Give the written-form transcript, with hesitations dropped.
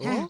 Huh?